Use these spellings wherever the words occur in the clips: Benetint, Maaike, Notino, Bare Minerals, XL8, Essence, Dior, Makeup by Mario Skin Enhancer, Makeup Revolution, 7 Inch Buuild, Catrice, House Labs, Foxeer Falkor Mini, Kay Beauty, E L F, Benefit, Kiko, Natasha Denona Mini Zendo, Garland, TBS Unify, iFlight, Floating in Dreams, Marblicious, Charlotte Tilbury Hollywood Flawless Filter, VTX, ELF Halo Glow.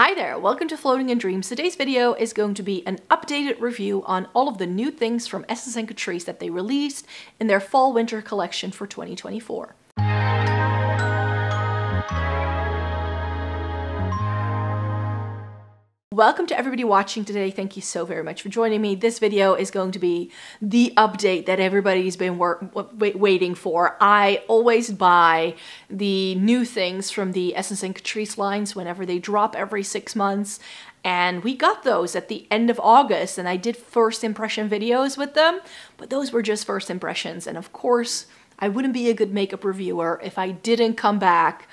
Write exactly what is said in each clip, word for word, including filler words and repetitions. Hi there, welcome to Floating in Dreams. Today's video is going to be an updated review on all of the new things from Essence and Catrice that they released in their fall-winter collection for twenty twenty-four. Welcome to everybody watching today. Thank you so very much for joining me. This video is going to be the update that everybody's been work, wait, waiting for. I always buy the new things from the Essence and Catrice lines whenever they drop every six months. And we got those at the end of August and I did first impression videos with them, but those were just first impressions. And of course, I wouldn't be a good makeup reviewer if I didn't come back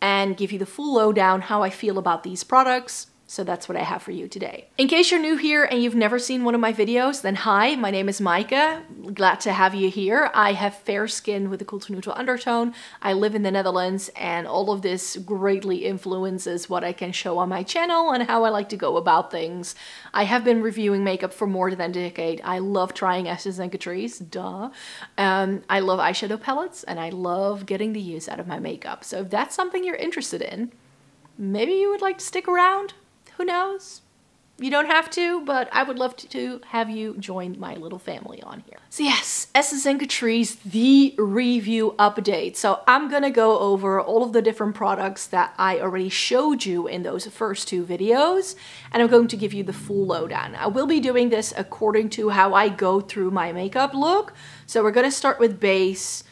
and give you the full lowdown how I feel about these products. So that's what I have for you today. In case you're new here and you've never seen one of my videos, then hi, my name is Maaike. Glad to have you here. I have fair skin with a cool to neutral undertone. I live in the Netherlands and all of this greatly influences what I can show on my channel and how I like to go about things. I have been reviewing makeup for more than a decade. I love trying Essence and Catrice, duh. Um, I love eyeshadow palettes and I love getting the use out of my makeup. So if that's something you're interested in, maybe you would like to stick around. Who knows? You don't have to, but I would love to, to have you join my little family on here. So yes, Essence and Catrice, the review update. So I'm gonna go over all of the different products that I already showed you in those first two videos, and I'm going to give you the full lowdown. I will be doing this according to how I go through my makeup look. So we're gonna start with base,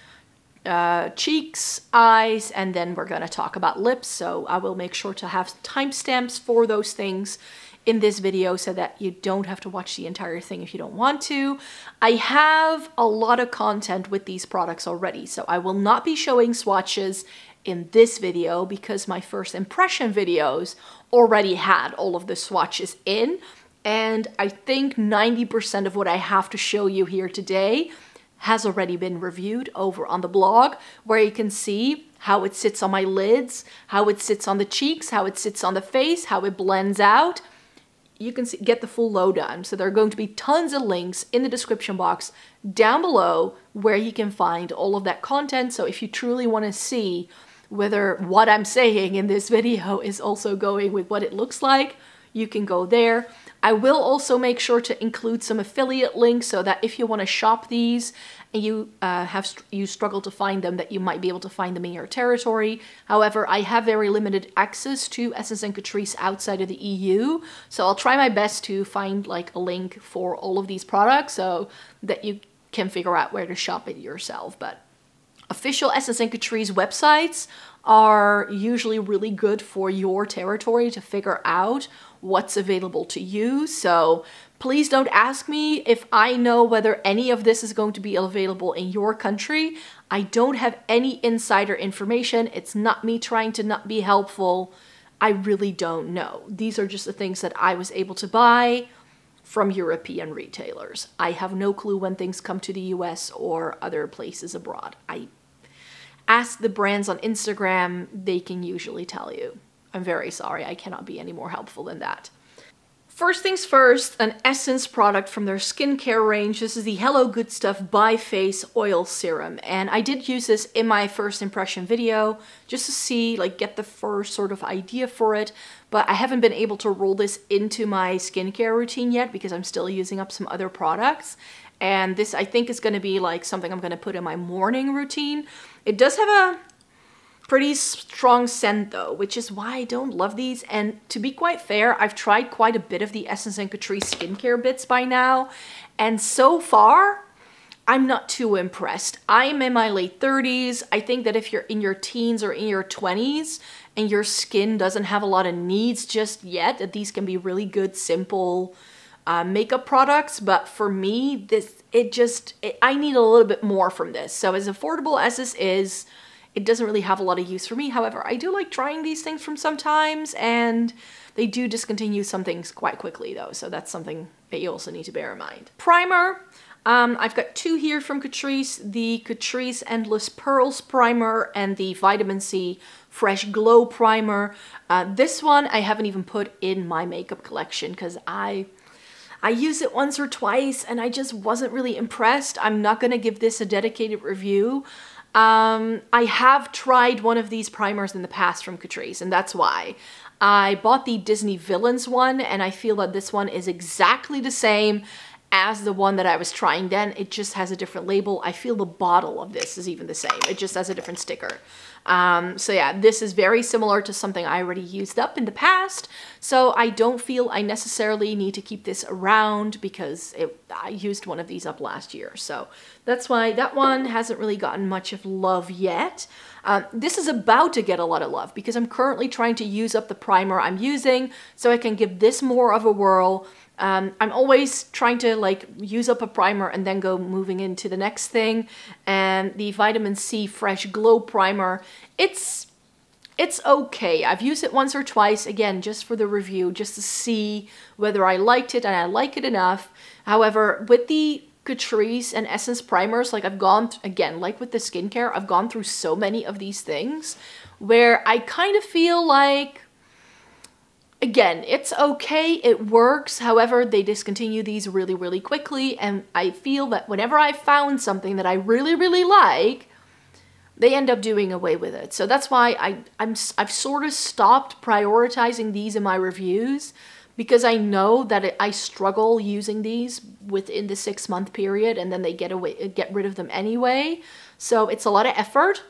uh cheeks, eyes, and then we're gonna talk about lips. So I will make sure to have timestamps for those things in this video so that you don't have to watch the entire thing if you don't want to. I have a lot of content with these products already, so I will not be showing swatches in this video because my first impression videos already had all of the swatches in, and I think ninety percent of what I have to show you here today has already been reviewed over on the blog, where you can see how it sits on my lids, how it sits on the cheeks, how it sits on the face, how it blends out. You can see, get the full lowdown. So there are going to be tons of links in the description box down below where you can find all of that content. So if you truly want to see whether what I'm saying in this video is also going with what it looks like, you can go there. I will also make sure to include some affiliate links so that if you want to shop these and you uh, have str you struggle to find them, that you might be able to find them in your territory. However, I have very limited access to Essence and Catrice outside of the E U, so I'll try my best to find like a link for all of these products so that you can figure out where to shop it yourself. But official Essence and Catrice websites are usually really good for your territory to figure out what's available to you. So please don't ask me if I know whether any of this is going to be available in your country. I don't have any insider information. It's not me trying to not be helpful. I really don't know. These are just the things that I was able to buy from European retailers. I have no clue when things come to the U S or other places abroad. I ask the brands on Instagram, they can usually tell you. I'm very sorry, I cannot be any more helpful than that. First things first, an Essence product from their skincare range. This is the Hello Good Stuff By Face Oil Serum. And I did use this in my first impression video just to see, like, get the first sort of idea for it. But I haven't been able to roll this into my skincare routine yet because I'm still using up some other products. And this, I think, is gonna be like something I'm gonna put in my morning routine. It does have a pretty strong scent though, which is why I don't love these. And to be quite fair, I've tried quite a bit of the Essence and Catrice skincare bits by now. And so far, I'm not too impressed. I'm in my late thirties. I think that if you're in your teens or in your twenties and your skin doesn't have a lot of needs just yet, that these can be really good, simple uh, makeup products. But for me, this, it just, it, I need a little bit more from this. So as affordable as this is, it doesn't really have a lot of use for me. However, I do like trying these things from sometimes, and they do discontinue some things quite quickly though. So that's something that you also need to bear in mind. Primer. Um, I've got two here from Catrice, the Catrice Endless Pearls Primer and the Vitamin C Fresh Glow Primer. Uh, this one I haven't even put in my makeup collection because I I used it once or twice and I just wasn't really impressed. I'm not gonna give this a dedicated review. Um, I have tried one of these primers in the past from Catrice, and that's why. I bought the Disney Villains one, and I feel that this one is exactly the same as the one that I was trying then. It just has a different label. I feel the bottle of this is even the same. It just has a different sticker. Um, so yeah, this is very similar to something I already used up in the past. So I don't feel I necessarily need to keep this around because it, I used one of these up last year. So that's why that one hasn't really gotten much of love yet. Um, this is about to get a lot of love because I'm currently trying to use up the primer I'm using so I can give this more of a whirl. Um, I'm always trying to like use up a primer and then go moving into the next thing. And the Vitamin C Fresh Glow Primer, it's it's okay. I've used it once or twice, again, just for the review, just to see whether I liked it, and I like it enough. However, with the Catrice and Essence primers, like I've gone, again, like with the skincare, I've gone through so many of these things where I kind of feel like, again, it's okay, it works. However, they discontinue these really, really quickly, and I feel that whenever I found something that I really, really like, they end up doing away with it. So that's why I, I'm, I've sort of stopped prioritizing these in my reviews, because I know that it, I struggle using these within the six month period, and then they get away, get rid of them anyway. So it's a lot of effort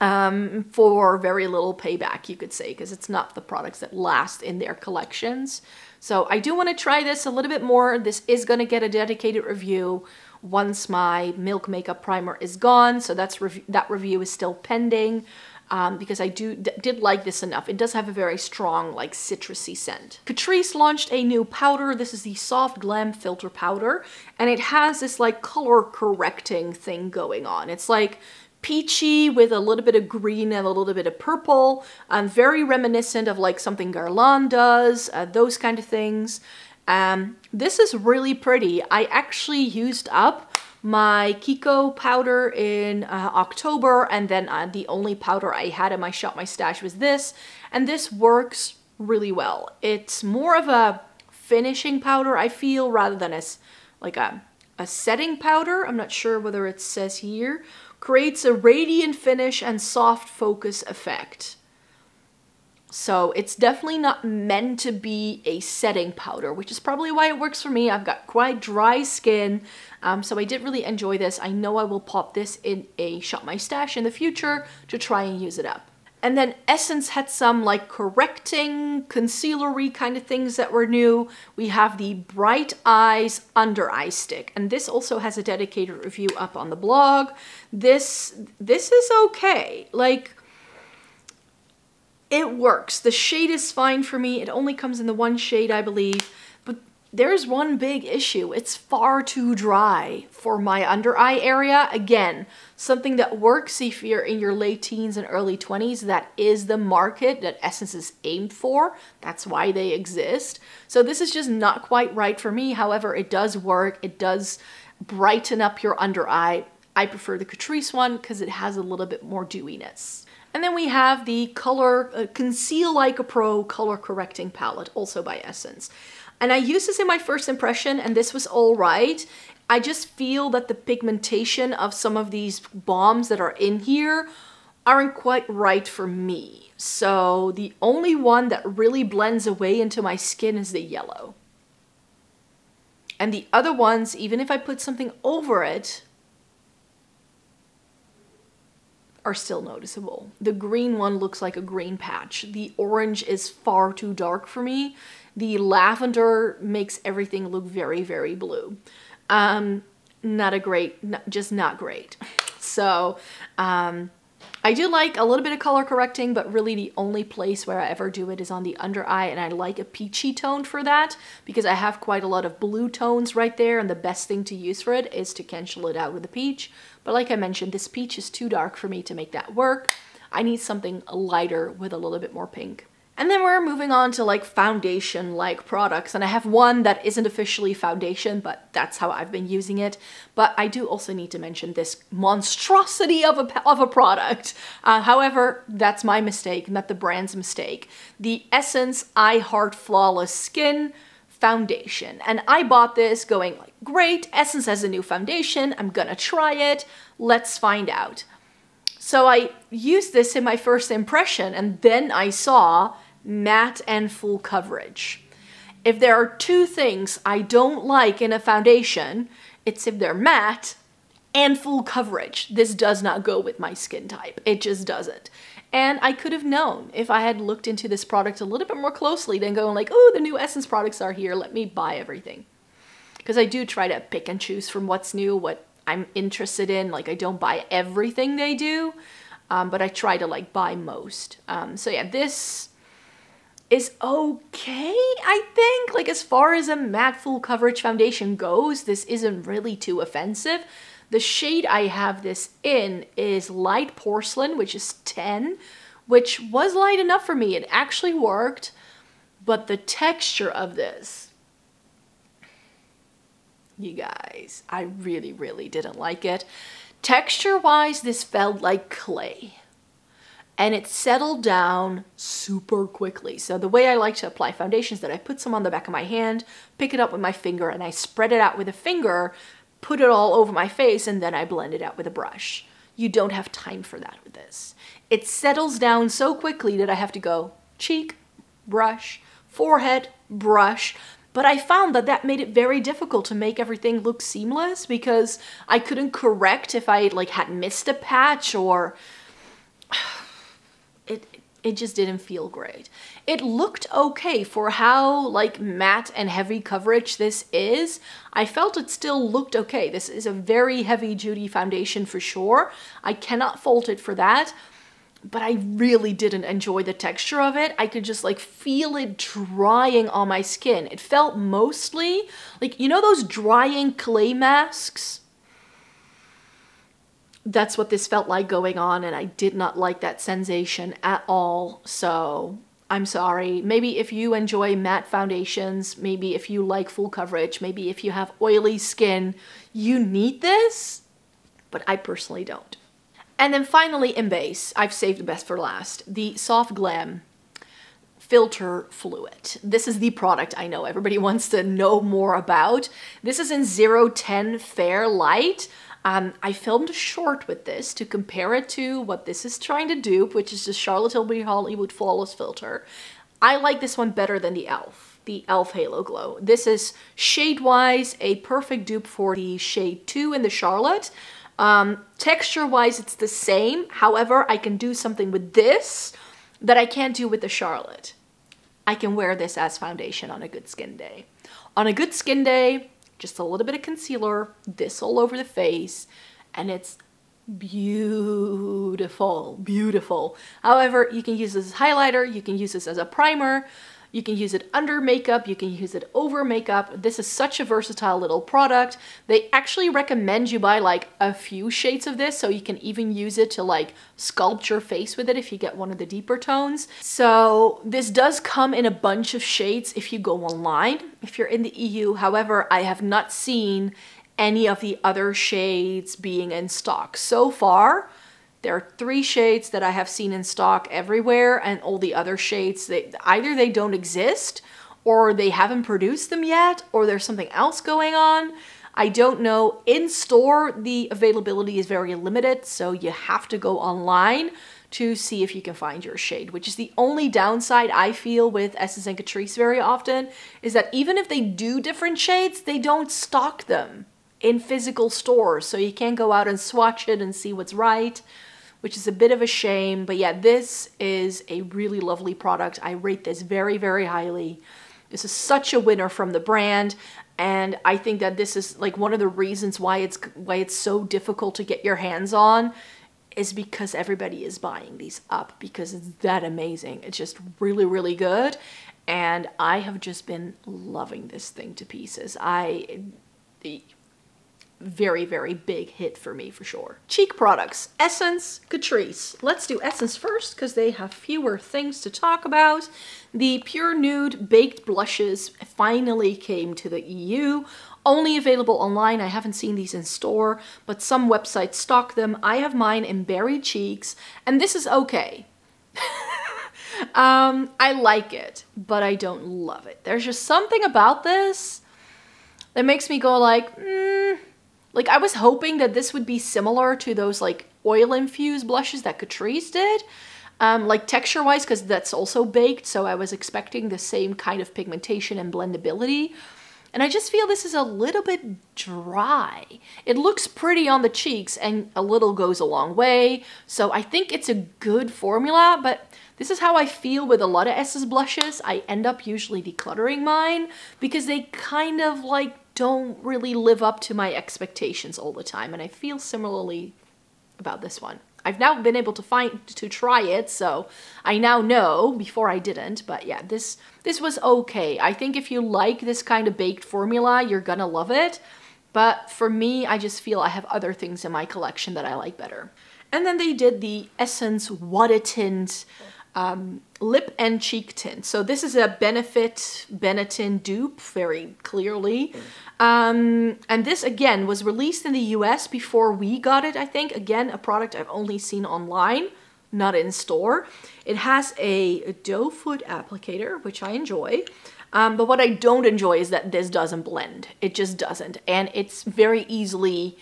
um, for very little payback, you could say, because it's not the products that last in their collections. So I do want to try this a little bit more. This is going to get a dedicated review once my Milk Makeup Primer is gone. So that's rev that review is still pending. Um, because I do did like this enough. It does have a very strong, like, citrusy scent. Catrice launched a new powder. This is the Soft Glam Filter Powder, and it has this, like, color correcting thing going on. It's like peachy with a little bit of green and a little bit of purple. Um, very reminiscent of, like, something Garland does, uh, those kind of things. Um, this is really pretty. I actually used up my Kiko powder in uh, October, and then uh, the only powder I had in my shop, my stash, was this, and this works really well. It's more of a finishing powder, I feel, rather than as like a, a setting powder. I'm not sure whether it says here. Creates a radiant finish and soft focus effect. So it's definitely not meant to be a setting powder, which is probably why it works for me. I've got quite dry skin, um, so I did really enjoy this. I know I will pop this in a Shop My Stash in the future to try and use it up. And then Essence had some like correcting, concealery kind of things that were new. We have the Bright Eyes Under Eye Stick, and this also has a dedicated review up on the blog. This, this is okay. Like, it works. The shade is fine for me. It only comes in the one shade, I believe, but there's one big issue. It's far too dry for my under eye area. Again, something that works if you're in your late teens and early twenties. That is the market that Essence is aimed for. That's why they exist. So this is just not quite right for me. However, it does work. It does brighten up your under eye. I prefer the Catrice one because it has a little bit more dewiness. And then we have the color uh, Conceal Like a Pro Color Correcting Palette, also by Essence. And I used this in my first impression, and this was all right. I just feel that the pigmentation of some of these bombs that are in here aren't quite right for me. So the only one that really blends away into my skin is the yellow. And the other ones, even if I put something over it, are still noticeable. The green one looks like a green patch. The orange is far too dark for me. The lavender makes everything look very, very blue. Um, not a great, not, just not great. So um, I do like a little bit of color correcting, but really the only place where I ever do it is on the under eye, and I like a peachy tone for that because I have quite a lot of blue tones right there, and the best thing to use for it is to cancel it out with a peach. But like I mentioned, this peach is too dark for me to make that work. I need something lighter with a little bit more pink. And then we're moving on to like foundation-like products. And I have one that isn't officially foundation, but that's how I've been using it. But I do also need to mention this monstrosity of a, of a product. Uh, however, that's my mistake, not the brand's mistake. The Essence I Heart Flawless Skin Foundation. And I bought this going like, great, Essence has a new foundation, I'm gonna try it, let's find out. So I used this in my first impression, and then I saw matte and full coverage. If there are two things I don't like in a foundation, it's if they're matte and full coverage. This does not go with my skin type. It just doesn't. And I could have known if I had looked into this product a little bit more closely than going like, oh, the new Essence products are here, let me buy everything. Because I do try to pick and choose from what's new, what I'm interested in. Like, I don't buy everything they do, um, but I try to like buy most. Um, so yeah, this is okay, I think. Like, as far as a matte full coverage foundation goes, this isn't really too offensive. The shade I have this in is Light Porcelain, which is ten, which was light enough for me. It actually worked, but the texture of this, you guys, I really, really didn't like it. Texture-wise, this felt like clay, and it settled down super quickly. So the way I like to apply foundation is that I put some on the back of my hand, pick it up with my finger, and I spread it out with a finger, put it all over my face, and then I blend it out with a brush. You don't have time for that with this. It settles down so quickly that I have to go cheek, brush, forehead, brush. But I found that that made it very difficult to make everything look seamless, because I couldn't correct if I like had missed a patch, or it it just didn't feel great. It looked okay for how like matte and heavy coverage this is. I felt it still looked okay. This is a very heavy duty foundation for sure. I cannot fault it for that, but I really didn't enjoy the texture of it. I could just like feel it drying on my skin. It felt mostly like, you know, those drying clay masks? That's what this felt like going on, and I did not like that sensation at all. So I'm sorry. Maybe if you enjoy matte foundations, maybe if you like full coverage, maybe if you have oily skin, you need this, but I personally don't. And then finally, in base, I've saved the best for last, the Soft Glam Filter Fluid. This is the product I know everybody wants to know more about. This is in zero ten Fair Light. Um, I filmed a short with this to compare it to what this is trying to dupe, which is the Charlotte Tilbury Hollywood Flawless Filter. I like this one better than the E L F, the E L F Halo Glow. This is shade-wise a perfect dupe for the shade two in the Charlotte. Um, texture-wise, it's the same. However, I can do something with this that I can't do with the Charlotte. I can wear this as foundation on a good skin day. On a good skin day, just a little bit of concealer, this all over the face, and it's beautiful, beautiful. However, you can use this as highlighter, you can use this as a primer, you can use it under makeup, you can use it over makeup. This is such a versatile little product. They actually recommend you buy like a few shades of this, so you can even use it to like sculpt your face with it if you get one of the deeper tones. So this does come in a bunch of shades if you go online, if you're in the E U. However, I have not seen any of the other shades being in stock so far. There are three shades that I have seen in stock everywhere, and all the other shades, they, either they don't exist, or they haven't produced them yet, or there's something else going on. I don't know. In store, the availability is very limited, so you have to go online to see if you can find your shade, which is the only downside I feel with Essence and Catrice very often, is that even if they do different shades, they don't stock them in physical stores, so you can't go out and swatch it and see what's right, which is a bit of a shame. But yeah, this is a really lovely product. I rate this very, very highly. This is such a winner from the brand, and I think that this is like one of the reasons why it's why it's so difficult to get your hands on, is because everybody is buying these up, because it's that amazing. It's just really, really good, and I have just been loving this thing to pieces. I the very, very big hit for me for sure. Cheek products, Essence, Catrice. Let's do Essence first because they have fewer things to talk about. The Pure Nude Baked Blushes finally came to the E U. Only available online. I haven't seen these in store, but some websites stock them. I have mine in Berry Cheeks, and this is okay. um, I like it, but I don't love it. There's just something about this that makes me go like, mm. Like, I was hoping that this would be similar to those like oil infused blushes that Catrice did, um, like texture wise, because that's also baked, so I was expecting the same kind of pigmentation and blendability. And I just feel this is a little bit dry. It looks pretty on the cheeks and a little goes a long way. So I think it's a good formula, but this is how I feel with a lot of Essence blushes. I end up usually decluttering mine because they kind of like don't really live up to my expectations all the time. And I feel similarly about this one. I've now been able to find, to try it, so I now know. Before I didn't, but yeah, this this was okay. I think if you like this kind of baked formula, you're gonna love it. But for me, I just feel I have other things in my collection that I like better. And then they did the Essence Water Tint um, Lip and Cheek Tint. So this is a Benefit Benetint dupe, very clearly. Um, and this, again, was released in the U S before we got it, I think. Again, a product I've only seen online, not in store. It has a doe foot applicator, which I enjoy. Um, but what I don't enjoy is that this doesn't blend. It just doesn't. And it's very easily,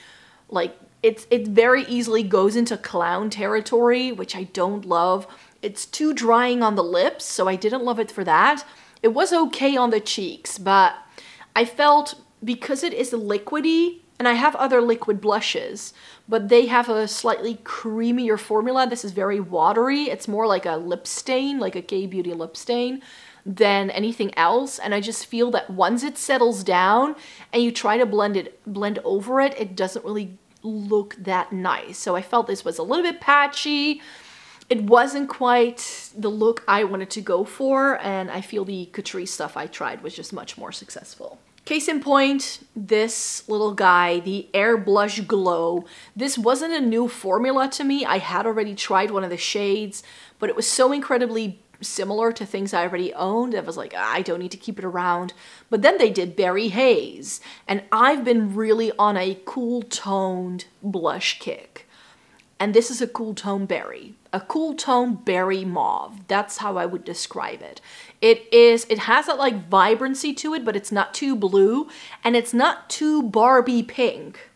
like... It's, it very easily goes into clown territory, which I don't love. It's too drying on the lips, so I didn't love it for that. It was okay on the cheeks, but I felt because it is liquidy, and I have other liquid blushes, but they have a slightly creamier formula. This is very watery. It's more like a lip stain, like a Kay Beauty lip stain, than anything else. And I just feel that once it settles down and you try to blend it, blend over it, it doesn't really look that nice. So I felt this was a little bit patchy. It wasn't quite the look I wanted to go for, and I feel the Catrice stuff I tried was just much more successful. Case in point, this little guy, the Air Blush Glow. This wasn't a new formula to me. I had already tried one of the shades, but it was so incredibly similar to things I already owned. I was like, ah, I don't need to keep it around. But then they did Berry Haze, and I've been really on a cool toned blush kick. And this is a cool tone berry, a cool tone berry mauve. That's how I would describe it. It is, it has that like vibrancy to it, but it's not too blue and it's not too Barbie pink,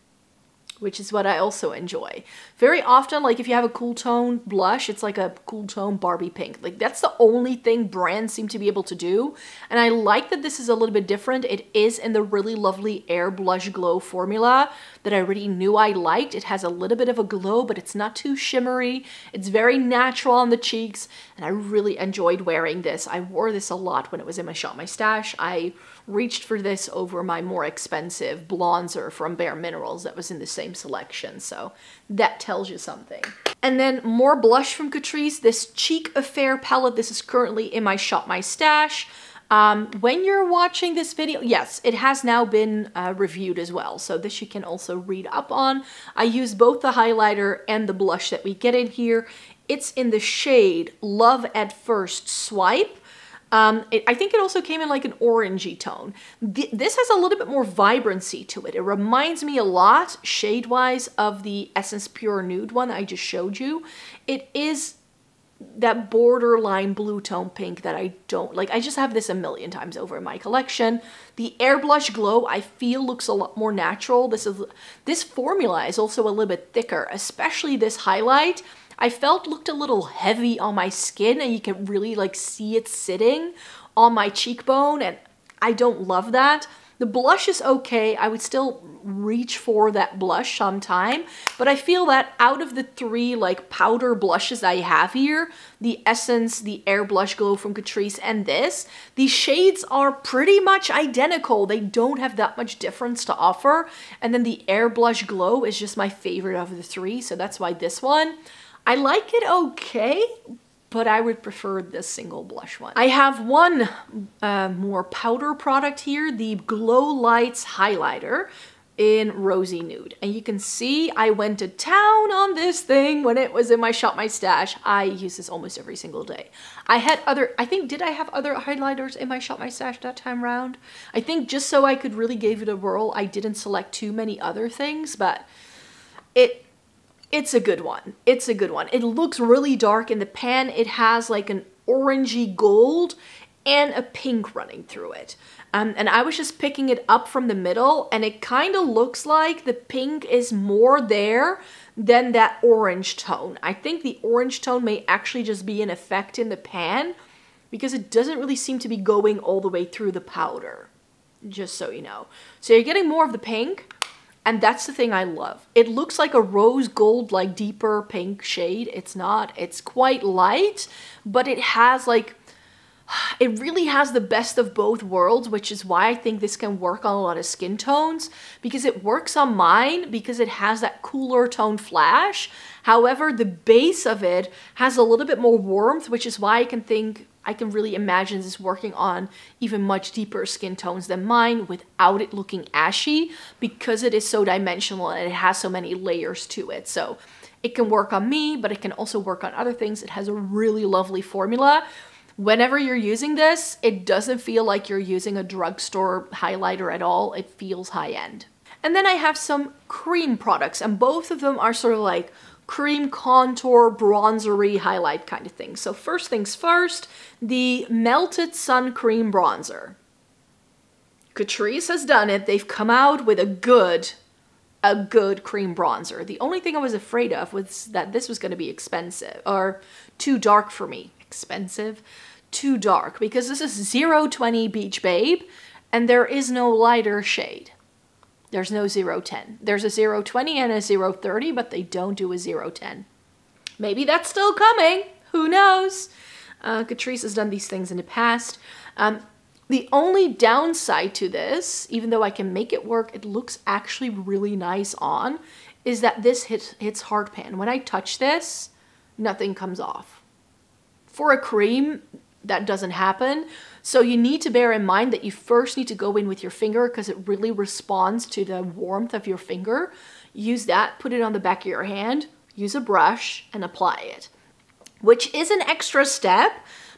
which is what I also enjoy. Very often, like if you have a cool tone blush, it's like a cool tone Barbie pink. Like that's the only thing brands seem to be able to do. And I like that this is a little bit different. It is in the really lovely Air Blush Glow formula that I already knew I liked. It has a little bit of a glow, but it's not too shimmery. It's very natural on the cheeks. And I really enjoyed wearing this. I wore this a lot when it was in my Shop My Stash. I reached for this over my more expensive bronzer from Bare Minerals that was in the same selection. So that tells you something. And then more blush from Catrice, this Cheek Affair palette. This is currently in my Shop My Stash. Um, when you're watching this video, yes, it has now been uh, reviewed as well. So this you can also read up on. I use both the highlighter and the blush that we get in here. It's in the shade Love at First Swipe. Um, it, I think it also came in like an orangey tone. Th this has a little bit more vibrancy to it. It reminds me a lot, shade-wise, of the Essence Pure Nude one I just showed you. It is that borderline blue tone pink that I don't like. I just have this a million times over in my collection. The Air Blush Glow, I feel, looks a lot more natural. This is, this formula is also a little bit thicker, especially this highlight. I felt looked a little heavy on my skin, and you can really like see it sitting on my cheekbone, and I don't love that. The blush is okay. I would still reach for that blush sometime, but I feel that out of the three like powder blushes I have here, the Essence, the Air Blush Glow from Catrice, and this, the shades are pretty much identical. They don't have that much difference to offer. And then the Air Blush Glow is just my favorite of the three, so that's why this one. I like it okay, but I would prefer this single blush one. I have one uh, more powder product here, the Glow Lights Highlighter in Rosy Nude. And you can see I went to town on this thing when it was in my Shop My Stash. I use this almost every single day. I had other, I think, did I have other highlighters in my Shop My Stash that time round? I think just so I could really give it a whirl, I didn't select too many other things, but it... It's a good one. It's a good one. It looks really dark in the pan. It has like an orangey gold and a pink running through it. Um, and I was just picking it up from the middle, and it kind of looks like the pink is more there than that orange tone. I think the orange tone may actually just be an effect in the pan, because it doesn't really seem to be going all the way through the powder, just so you know. So you're getting more of the pink, and that's the thing I love. It looks like a rose gold, like deeper pink shade. It's not, it's quite light, but it has like, it really has the best of both worlds, which is why I think this can work on a lot of skin tones, because it works on mine because it has that cooler tone flash. However, the base of it has a little bit more warmth, which is why I can think, I can really imagine this working on even much deeper skin tones than mine without it looking ashy, because it is so dimensional and it has so many layers to it. So it can work on me, but it can also work on other things. It has a really lovely formula. Whenever you're using this, it doesn't feel like you're using a drugstore highlighter at all. It feels high-end. And then I have some cream products, and both of them are sort of like cream contour, bronzery highlight kind of thing. So first things first, the Melted Sun Cream Bronzer. Catrice has done it. They've come out with a good, a good cream bronzer. The only thing I was afraid of was that this was going to be expensive or too dark for me. Expensive, too dark, because this is zero twenty Beach Babe, and there is no lighter shade. There's no zero ten. There's a zero twenty and a zero thirty, but they don't do a zero ten. Maybe that's still coming. Who knows? Uh, Catrice has done these things in the past. Um, the only downside to this, even though I can make it work, it looks actually really nice on, is that this hits, hits hard pan. When I touch this, nothing comes off. For a cream, that doesn't happen. So you need to bear in mind that you first need to go in with your finger, because it really responds to the warmth of your finger. Use that, put it on the back of your hand, use a brush and apply it, which is an extra step,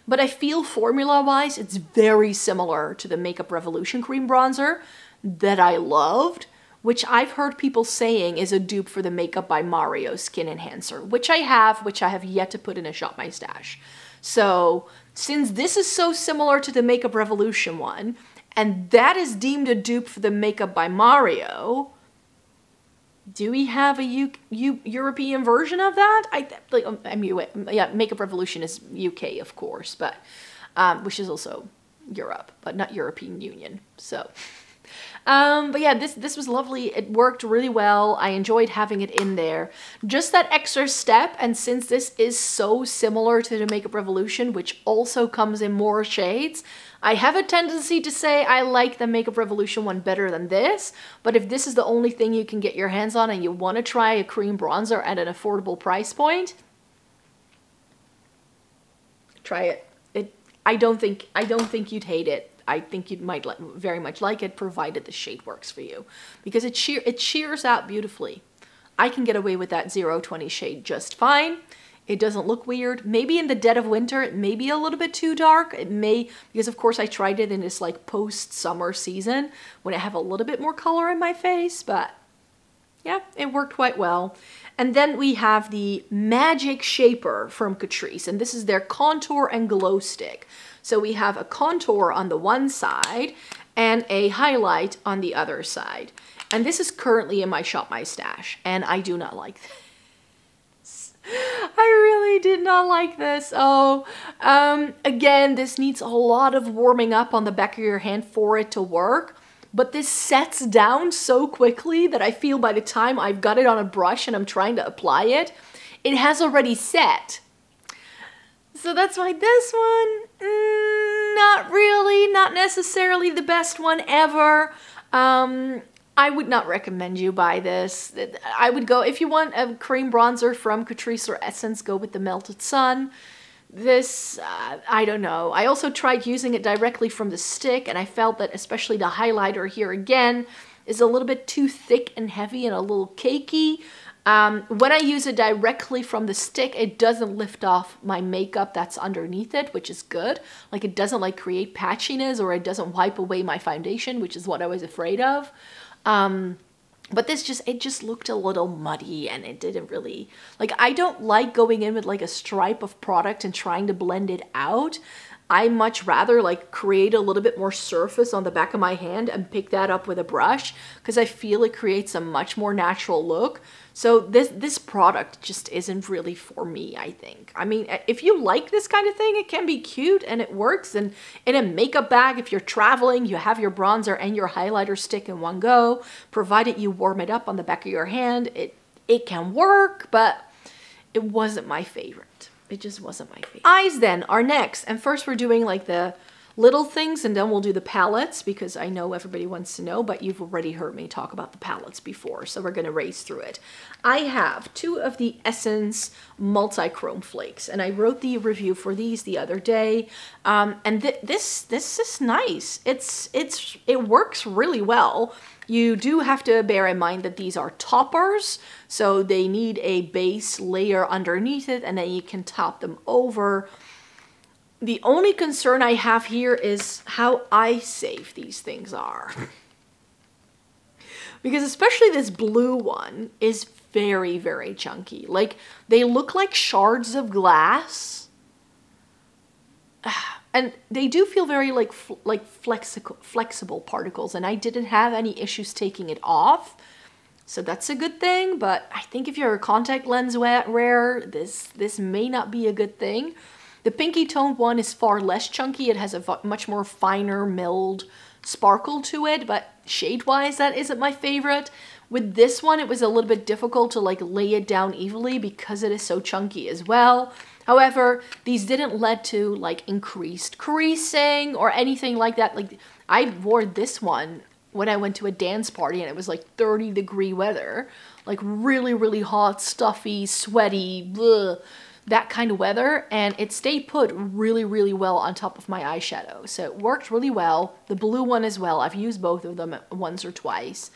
but I feel formula-wise, it's very similar to the Makeup Revolution cream bronzer that I loved, which I've heard people saying is a dupe for the Makeup by Mario Skin Enhancer, which I have, which I have yet to put in a Shop My Stash. So since this is so similar to the Makeup Revolution one, and that is deemed a dupe for the Makeup by Mario, do we have a U U European version of that? I like, I'm U yeah, Makeup Revolution is U K, of course, but um, which is also Europe, but not European Union. So, um, but yeah, this this was lovely. It worked really well. I enjoyed having it in there. Just that extra step, and since this is so similar to the Makeup Revolution, which also comes in more shades, I have a tendency to say I like the Makeup Revolution one better than this, but if this is the only thing you can get your hands on and you want to try a cream bronzer at an affordable price point, try it. It I don't think I don't think you'd hate it. I think you might like, very much like it, provided the shade works for you, because it sheer, it sheers out beautifully. I can get away with that zero twenty shade just fine. It doesn't look weird. Maybe in the dead of winter, it may be a little bit too dark. It may, because of course I tried it in this like post-summer season when I have a little bit more color in my face, but yeah, it worked quite well. And then we have the Magic Shaper from Catrice, and this is their Contour and Glow Stick. So we have a contour on the one side and a highlight on the other side. And this is currently in my Shop My Stash, and I do not like this. I really did not like this. Oh, um, again, this needs a lot of warming up on the back of your hand for it to work. But this sets down so quickly that I feel by the time I've got it on a brush and I'm trying to apply it, it has already set. So that's why this one, mm, not really, not necessarily the best one ever. Um, I would not recommend you buy this. I would go, if you want a cream bronzer from Catrice or Essence, go with the Melted Sun. This, uh, I don't know. I also tried using it directly from the stick, and I felt that especially the highlighter here again is a little bit too thick and heavy and a little cakey. Um, when I use it directly from the stick, it doesn't lift off my makeup that's underneath it, which is good. Like it doesn't like create patchiness, or it doesn't wipe away my foundation, which is what I was afraid of. Um, But this just, it just looked a little muddy, and it didn't really, like, I don't like going in with like a stripe of product and trying to blend it out. I much rather like create a little bit more surface on the back of my hand and pick that up with a brush, because I feel it creates a much more natural look. So this this product just isn't really for me, I think. I mean, if you like this kind of thing, it can be cute and it works. And in a makeup bag, if you're traveling, you have your bronzer and your highlighter stick in one go, provided you warm it up on the back of your hand, it, it can work, but it wasn't my favorite. It just wasn't my favorite. Eyes then are next. And first we're doing like the little things, and then we'll do the palettes, because I know everybody wants to know, but you've already heard me talk about the palettes before, so we're going to race through it. I have two of the Essence multi-chrome flakes, and I wrote the review for these the other day, um, and th this this is nice. It's it's it works really well. You do have to bear in mind that these are toppers, so they need a base layer underneath it, and then you can top them over. The only concern I have here is how eye safe these things are. Because especially this blue one is very, very chunky. Like, they look like shards of glass. And they do feel very like like flexible, flexible particles, and I didn't have any issues taking it off. So that's a good thing, but I think if you're a contact lens wearer, this, this may not be a good thing. The pinky toned one is far less chunky. It has a much more finer milled sparkle to it, but shade wise, that isn't my favorite. With this one, it was a little bit difficult to like lay it down evenly because it is so chunky as well. However, these didn't lead to like increased creasing or anything like that. Like, I wore this one when I went to a dance party and it was like thirty degree weather, like really, really hot, stuffy, sweaty, bleh. That kind of weather, and it stayed put really, really well on top of my eyeshadow. So it worked really well. The blue one as well. I've used both of them once or twice.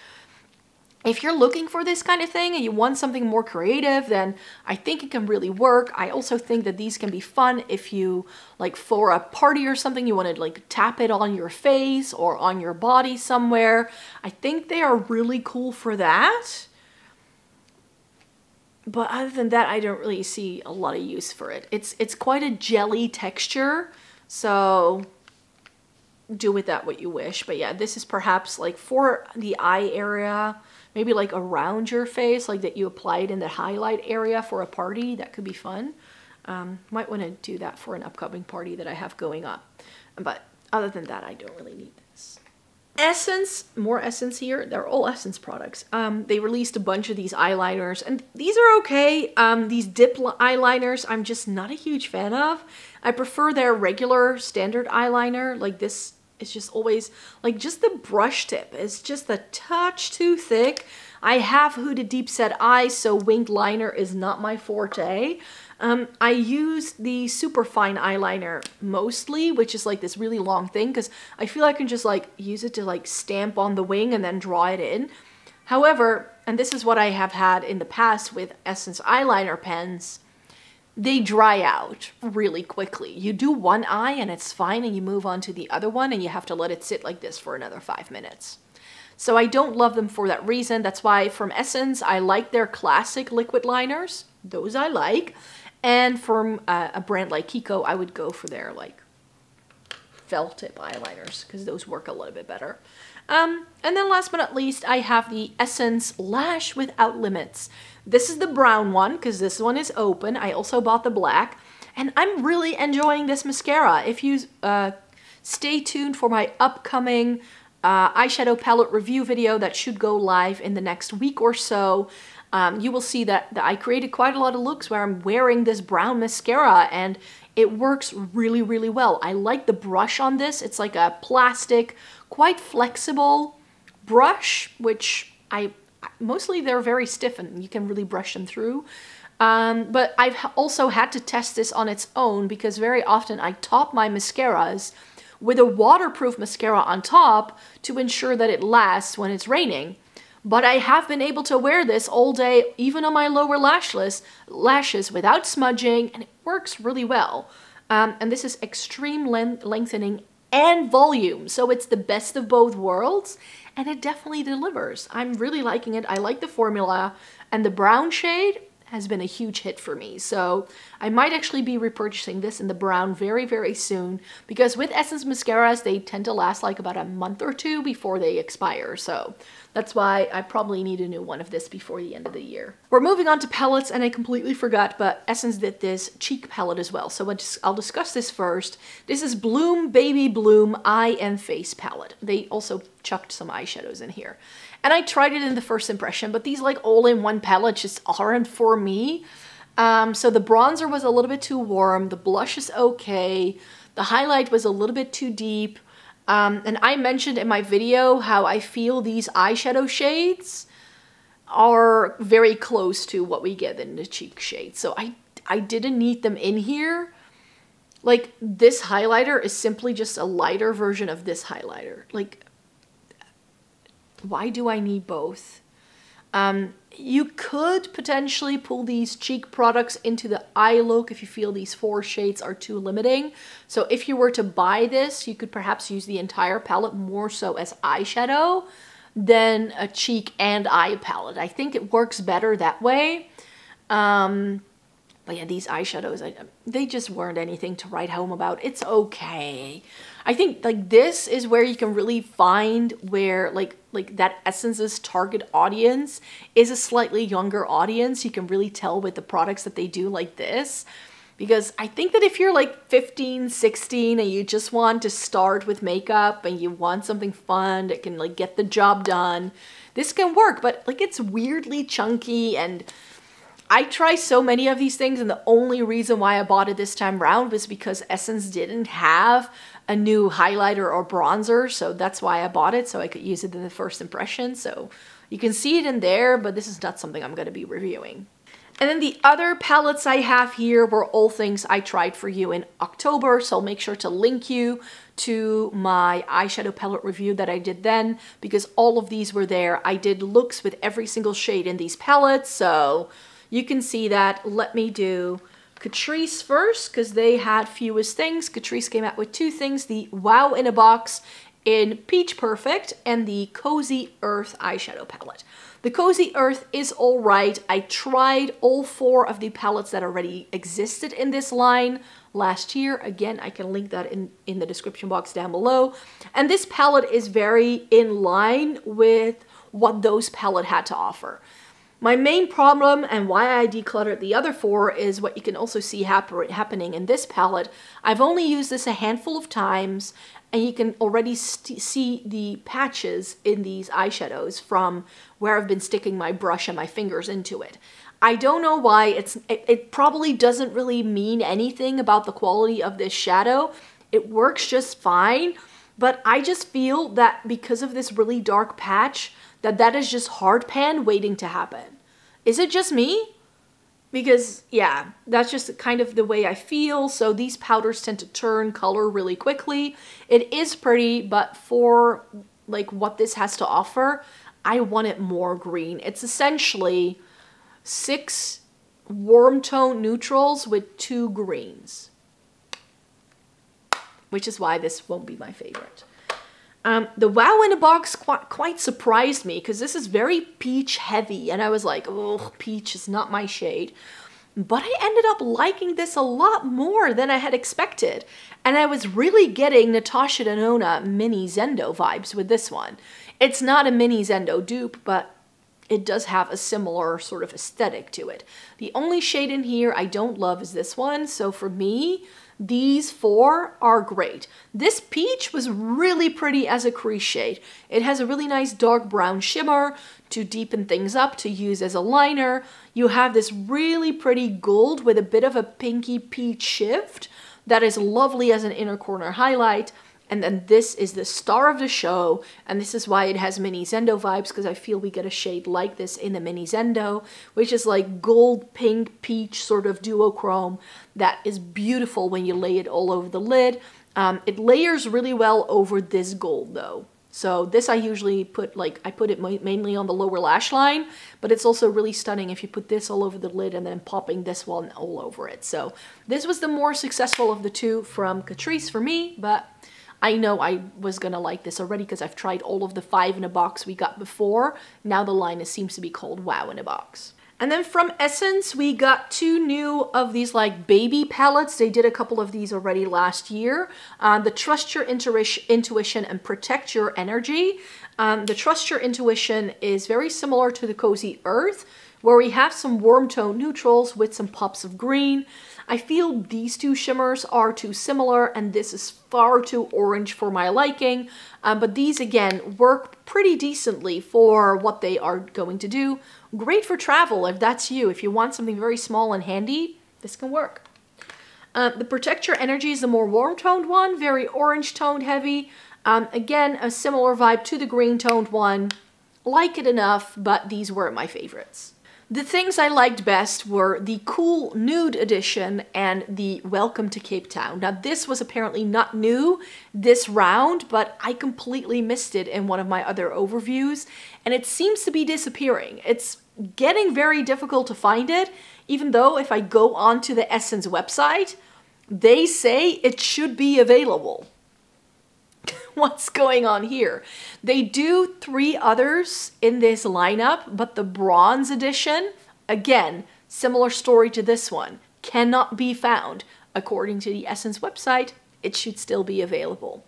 If you're looking for this kind of thing and you want something more creative, then I think it can really work. I also think that these can be fun if you, like for a party or something, you want to like tap it on your face or on your body somewhere. I think they are really cool for that. But other than that, I don't really see a lot of use for it. It's it's quite a jelly texture, so do with that what you wish. But yeah, this is perhaps like for the eye area, maybe like around your face, like that you apply it in the highlight area for a party. That could be fun. Um, might want to do that for an upcoming party that I have going up. But other than that, I don't really need this. Essence, more Essence here. They're all Essence products. Um, they released a bunch of these eyeliners, and these are okay. Um, these dip eyeliners, I'm just not a huge fan of. I prefer their regular standard eyeliner. Like this is just always, like just the brush tip is just a touch too thick. I have hooded deep set eyes, so winged liner is not my forte. Um, I use the super fine eyeliner mostly, which is like this really long thing, because I feel I can just like use it to like stamp on the wing and then draw it in. However, and this is what I have had in the past with Essence eyeliner pens, they dry out really quickly. You do one eye and it's fine, and you move on to the other one, and you have to let it sit like this for another five minutes. So I don't love them for that reason. That's why from Essence, I like their classic liquid liners. Those I like. And from uh, a brand like Kiko, I would go for their like felt tip eyeliners, because those work a little bit better. Um, and then last but not least, I have the Essence Lash Without Limits. This is the brown one, because this one is open. I also bought the black, and I'm really enjoying this mascara. If you uh, stay tuned for my upcoming uh, eyeshadow palette review video that should go live in the next week or so, Um, you will see that, that I created quite a lot of looks where I'm wearing this brown mascara, and it works really, really well. I like the brush on this. It's like a plastic, quite flexible brush, which I, mostly they're very stiff and you can really brush them through. Um, but I've also had to test this on its own, because very often I top my mascaras with a waterproof mascara on top to ensure that it lasts when it's raining. But I have been able to wear this all day, even on my lower lashes, lashes without smudging, and it works really well. Um, and this is extreme len- lengthening and volume, so it's the best of both worlds, and it definitely delivers. I'm really liking it. I like the formula, and the brown shade has been a huge hit for me, so I might actually be repurchasing this in the brown very, very soon, because with Essence mascaras, they tend to last like about a month or two before they expire. So that's why I probably need a new one of this before the end of the year. We're moving on to palettes, and I completely forgot, but Essence did this cheek palette as well. So I'll discuss this first. This is Bloom Baby Bloom Eye and Face Palette. They also chucked some eyeshadows in here. And I tried it in the first impression, but these like all-in-one palettes just aren't for me. Um, so the bronzer was a little bit too warm, the blush is okay, the highlight was a little bit too deep, um, and I mentioned in my video how I feel these eyeshadow shades are very close to what we get in the cheek shades. So I, I didn't need them in here. Like, this highlighter is simply just a lighter version of this highlighter. Like, why do I need both? Um, you could potentially pull these cheek products into the eye look if you feel these four shades are too limiting. So if you were to buy this, you could perhaps use the entire palette more so as eyeshadow than a cheek and eye palette. I think it works better that way. Um, but yeah, these eyeshadows, I, they just weren't anything to write home about. It's okay. I think like this is where you can really find where like like that Essence's target audience is a slightly younger audience. You can really tell with the products that they do like this, because I think that if you're like fifteen, sixteen and you just want to start with makeup and you want something fun that can like get the job done, this can work, but like it's weirdly chunky, and I try so many of these things, and the only reason why I bought it this time around was because Essence didn't have a new highlighter or bronzer, so that's why I bought it, so I could use it in the first impression. So you can see it in there, but this is not something I'm going to be reviewing. And then the other palettes I have here were all things I tried for you in October, so I'll make sure to link you to my eyeshadow palette review that I did then, because all of these were there. I did looks with every single shade in these palettes, so you can see that. Let me do Catrice first, because they had fewest things. Catrice came out with two things, the Wow in a Box in Peach Perfect and the Cozy Earth eyeshadow palette. The Cozy Earth is all right. I tried all four of the palettes that already existed in this line last year. Again, I can link that in, in the description box down below. And this palette is very in line with what those palettes had to offer. My main problem, and why I decluttered the other four, is what you can also see happen happening in this palette. I've only used this a handful of times, and you can already see the patches in these eyeshadows from where I've been sticking my brush and my fingers into it. I don't know why. It's it, it probably doesn't really mean anything about the quality of this shadow. It works just fine, but I just feel that because of this really dark patch, that that is just hard pan waiting to happen. Is it just me? Because yeah, that's just kind of the way I feel. So these powders tend to turn color really quickly. It is pretty, but for like what this has to offer, I want it more green. It's essentially six warm tone neutrals with two greens, which is why this won't be my favorite. Um, the Wow in a Box qu quite surprised me, because this is very peach heavy, and I was like, oh, peach is not my shade. But I ended up liking this a lot more than I had expected, and I was really getting Natasha Denona Mini Zendo vibes with this one. It's not a Mini Zendo dupe, but it does have a similar sort of aesthetic to it. The only shade in here I don't love is this one, so for me, these four are great. This peach was really pretty as a crease shade. It has a really nice dark brown shimmer to deepen things up, to use as a liner. You have this really pretty gold with a bit of a pinky peach shift that is lovely as an inner corner highlight. And then this is the star of the show, and this is why it has Mini Zendo vibes, because I feel we get a shade like this in the Mini Zendo, which is like gold, pink, peach sort of duochrome that is beautiful when you lay it all over the lid. Um, it layers really well over this gold though. So this I usually put, like, I put it mainly on the lower lash line, but it's also really stunning if you put this all over the lid and then popping this one all over it. So this was the more successful of the two from Catrice for me, but I know I was gonna like this already because I've tried all of the five in a box we got before. Now the line is, seems to be called Wow in a Box. And then from Essence, we got two new of these like baby palettes. They did a couple of these already last year. Um, the Trust Your Intuition and Protect Your Energy. Um, the Trust Your Intuition is very similar to the Cozy Earth, where we have some warm tone neutrals with some pops of green. I feel these two shimmers are too similar, and this is far too orange for my liking. Um, but these, again, work pretty decently for what they are going to do. Great for travel if that's you. If you want something very small and handy, this can work. Uh, the Protect Your Energy is the more warm-toned one, very orange-toned heavy. Um, again, a similar vibe to the green-toned one. Like it enough, but these weren't my favorites. The things I liked best were the Cool Nude Edition and the Welcome to Cape Town. Now, this was apparently not new this round, but I completely missed it in one of my other overviews, and it seems to be disappearing. It's getting very difficult to find it, even though if I go onto the Essence website, they say it should be available. What's going on here? They do three others in this lineup, but the bronze edition, again, similar story to this one, cannot be found. According to the Essence website, it should still be available.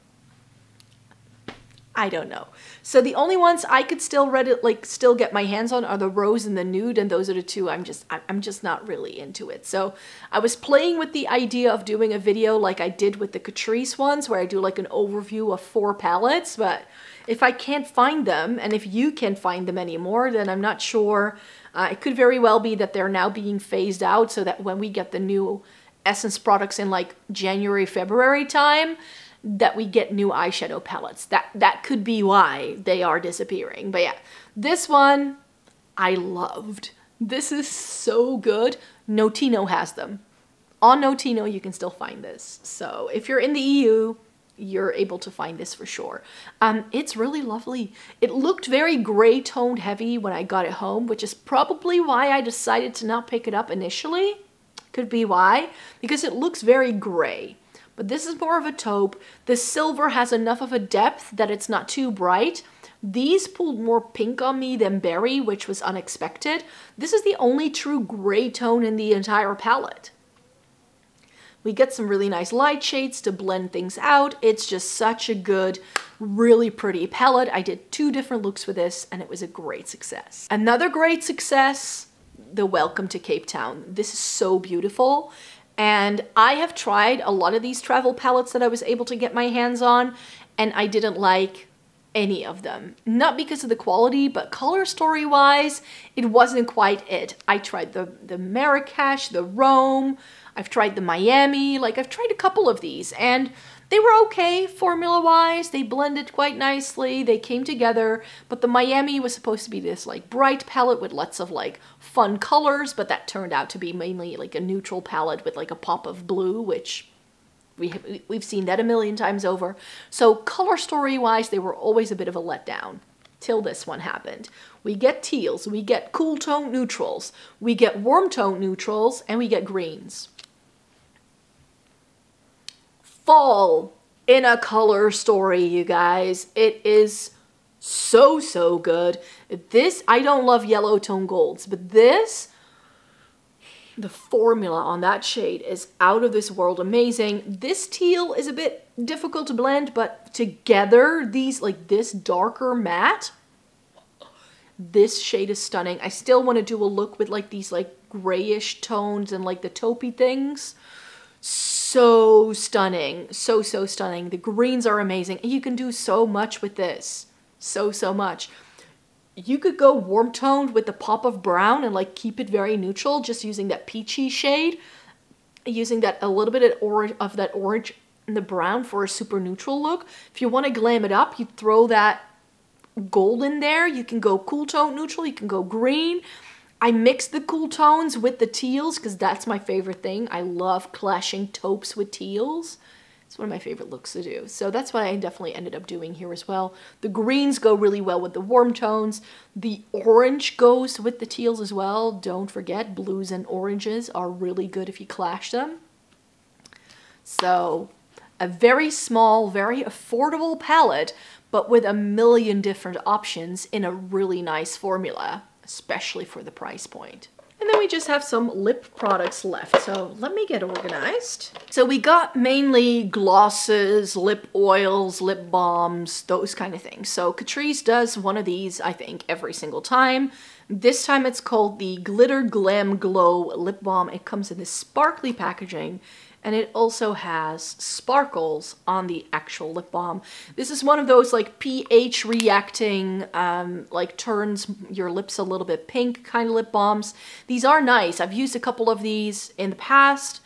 I don't know. So the only ones I could still read it, like still get my hands on are the rose and the nude, and those are the two I'm just I'm just not really into it. So I was playing with the idea of doing a video like I did with the Catrice ones, where I do like an overview of four palettes, but if I can't find them, and if you can't find them anymore, then I'm not sure. Uh, it could very well be that they're now being phased out so that when we get the new Essence products in like January, February time, that we get new eyeshadow palettes. That that could be why they are disappearing. But yeah, this one I loved. This is so good. Notino has them. On Notino, you can still find this. So if you're in the E U, you're able to find this for sure. Um, it's really lovely. It looked very gray toned heavy when I got it home, which is probably why I decided to not pick it up initially. Could be why, because it looks very gray. But this is more of a taupe. The silver has enough of a depth that it's not too bright. These pulled more pink on me than berry, which was unexpected. This is the only true gray tone in the entire palette. We get some really nice light shades to blend things out. It's just such a good, really pretty palette. I did two different looks with this, and it was a great success. Another great success, the Welcome to Cape Town. This is so beautiful. And I have tried a lot of these travel palettes that I was able to get my hands on, and I didn't like any of them. Not because of the quality, but color story-wise, it wasn't quite it. I tried the, the Marrakesh, the Rome, I've tried the Miami, like I've tried a couple of these, and they were okay formula-wise, they blended quite nicely, they came together, but the Miami was supposed to be this like bright palette with lots of like fun colors, but that turned out to be mainly like a neutral palette with like a pop of blue, which we have, we've seen that a million times over. So color story-wise, they were always a bit of a letdown, till this one happened. We get teals, we get cool tone neutrals, we get warm tone neutrals, and we get greens. Fall in a color story, you guys. It is so, so good. This, I don't love yellow tone golds, but this, the formula on that shade is out of this world amazing. This teal is a bit difficult to blend, but together, these, like this darker matte, this shade is stunning. I still want to do a look with like these like grayish tones and like the taupey things. So stunning, so, so stunning. The greens are amazing. You can do so much with this, so, so much. You could go warm toned with the pop of brown and like keep it very neutral, just using that peachy shade, using that a little bit of, orange, of that orange and the brown for a super neutral look. If you want to glam it up, you throw that gold in there. You can go cool tone neutral, you can go green. I mix the cool tones with the teals because that's my favorite thing. I love clashing taupes with teals. It's one of my favorite looks to do. So that's what I definitely ended up doing here as well. The greens go really well with the warm tones. The orange goes with the teals as well. Don't forget, blues and oranges are really good if you clash them. So a very small, very affordable palette, but with a million different options in a really nice formula, especially for the price point. And then we just have some lip products left. So let me get organized. So we got mainly glosses, lip oils, lip balms, those kind of things. So Catrice does one of these, I think, every single time. This time it's called the Glitter Glam Glow Lip Balm. It comes in this sparkly packaging. And it also has sparkles on the actual lip balm. This is one of those like pH reacting, um, like turns your lips a little bit pink kind of lip balms. These are nice. I've used a couple of these in the past.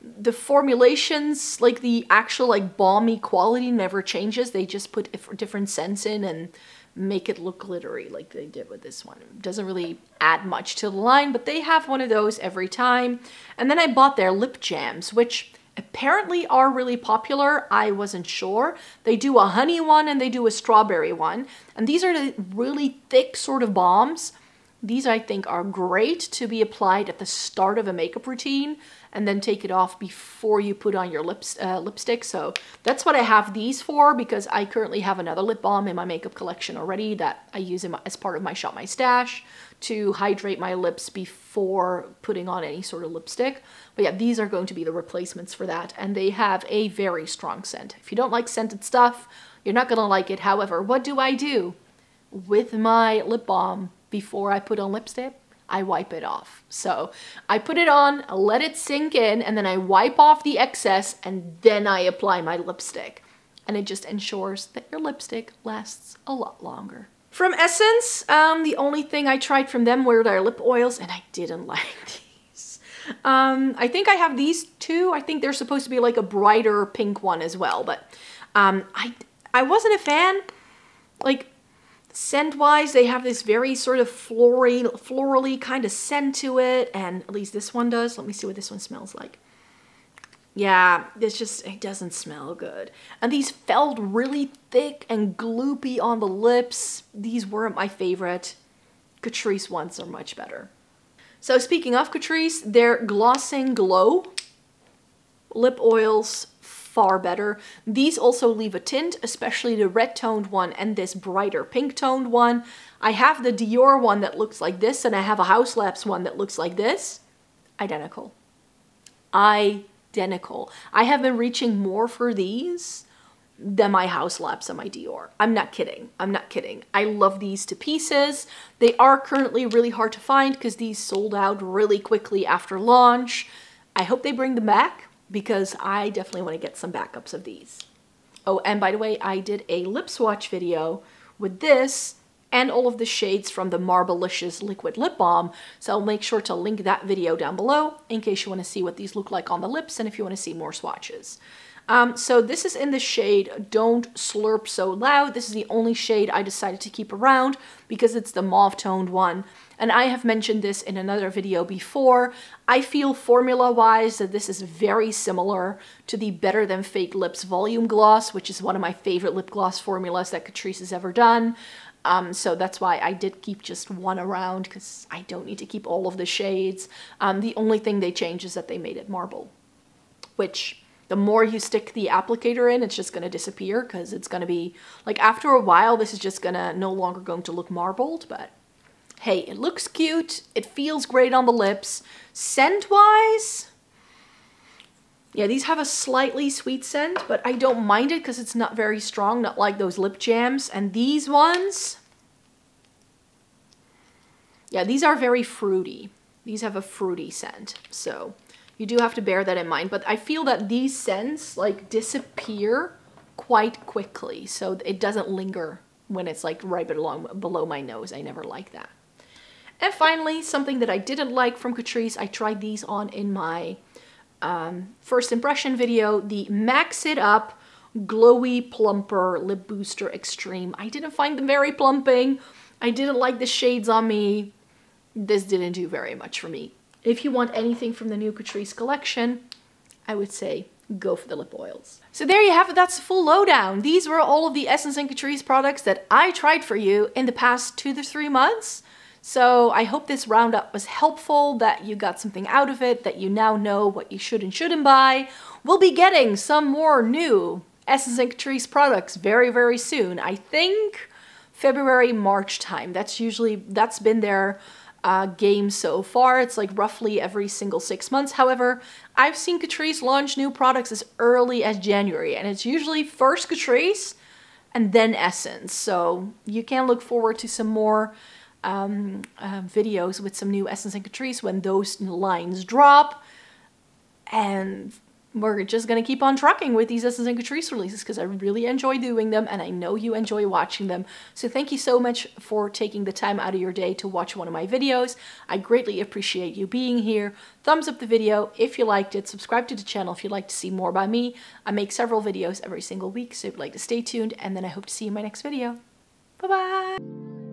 The formulations, like the actual like balmy quality never changes. They just put different scents in and make it look glittery like they did with this one. It doesn't really add much to the line, but they have one of those every time. And then I bought their lip jams, which apparently are really popular. I wasn't sure. They do a honey one and they do a strawberry one. And these are the really thick sort of balms. These I think are great to be applied at the start of a makeup routine and then take it off before you put on your lips, uh, lipstick. So that's what I have these for, because I currently have another lip balm in my makeup collection already that I use in my, as part of my Shop My Stash to hydrate my lips before putting on any sort of lipstick. But yeah, these are going to be the replacements for that, and they have a very strong scent. If you don't like scented stuff, you're not gonna like it. However, what do I do with my lip balm? Before I put on lipstick, I wipe it off. So I put it on, let it sink in, and then I wipe off the excess, and then I apply my lipstick. And it just ensures that your lipstick lasts a lot longer. From Essence, um, the only thing I tried from them were their lip oils, and I didn't like these. Um, I think I have these two. I think they're supposed to be like a brighter pink one as well, but um, I, I wasn't a fan. Like, scent-wise, they have this very sort of floral-y, florally kind of scent to it, and at least this one does. Let me see what this one smells like. Yeah, it's just, it doesn't smell good. And these felt really thick and gloopy on the lips. These weren't my favorite. Catrice ones are much better. So speaking of Catrice, their Glossing Glow lip oils, far better. These also leave a tint, especially the red toned one and this brighter pink toned one. I have the Dior one that looks like this, and I have a House Labs one that looks like this. Identical. Identical. I have been reaching more for these than my House Labs and my Dior. I'm not kidding. I'm not kidding. I love these to pieces. They are currently really hard to find because these sold out really quickly after launch. I hope they bring them back, because I definitely want to get some backups of these. Oh, and by the way, I did a lip swatch video with this and all of the shades from the Marblicious Liquid Lip Balm, so I'll make sure to link that video down below in case you want to see what these look like on the lips and if you want to see more swatches. Um, so this is in the shade Don't Slurp So Loud. This is the only shade I decided to keep around because it's the mauve-toned one. And I have mentioned this in another video before. I feel formula-wise that this is very similar to the Better Than Fake Lips Volume Gloss, which is one of my favorite lip gloss formulas that Catrice has ever done. Um, so that's why I did keep just one around, because I don't need to keep all of the shades. Um, the only thing they changed is that they made it marble, which the more you stick the applicator in, it's just going to disappear, because it's going to be, like, after a while, this is just going to no longer going to look marbled, but hey, it looks cute, it feels great on the lips. Scent-wise, yeah, these have a slightly sweet scent, but I don't mind it because it's not very strong, not like those lip jams. And these ones, yeah, these are very fruity. These have a fruity scent, so you do have to bear that in mind. But I feel that these scents, like, disappear quite quickly, so it doesn't linger when it's, like, right along below my nose. I never like that. And finally, something that I didn't like from Catrice, I tried these on in my um, first impression video, the Max It Up Glowy Plumper Lip Booster Extreme. I didn't find them very plumping. I didn't like the shades on me. This didn't do very much for me. If you want anything from the new Catrice collection, I would say go for the lip oils. So there you have it, that's the full lowdown. These were all of the Essence and Catrice products that I tried for you in the past two to three months. So I hope this roundup was helpful, that you got something out of it, that you now know what you should and shouldn't buy. We'll be getting some more new Essence and Catrice products very, very soon. I think February, March time. That's usually, that's been their uh, game so far. It's like roughly every single six months. However, I've seen Catrice launch new products as early as January, and it's usually first Catrice and then Essence. So you can look forward to some more um, uh, videos with some new Essence and Catrice when those lines drop. And we're just gonna keep on trucking with these Essence and Catrice releases because I really enjoy doing them and I know you enjoy watching them. So thank you so much for taking the time out of your day to watch one of my videos. I greatly appreciate you being here. Thumbs up the video if you liked it. Subscribe to the channel if you'd like to see more by me. I make several videos every single week, so if you'd like to stay tuned, and then I hope to see you in my next video. Bye-bye!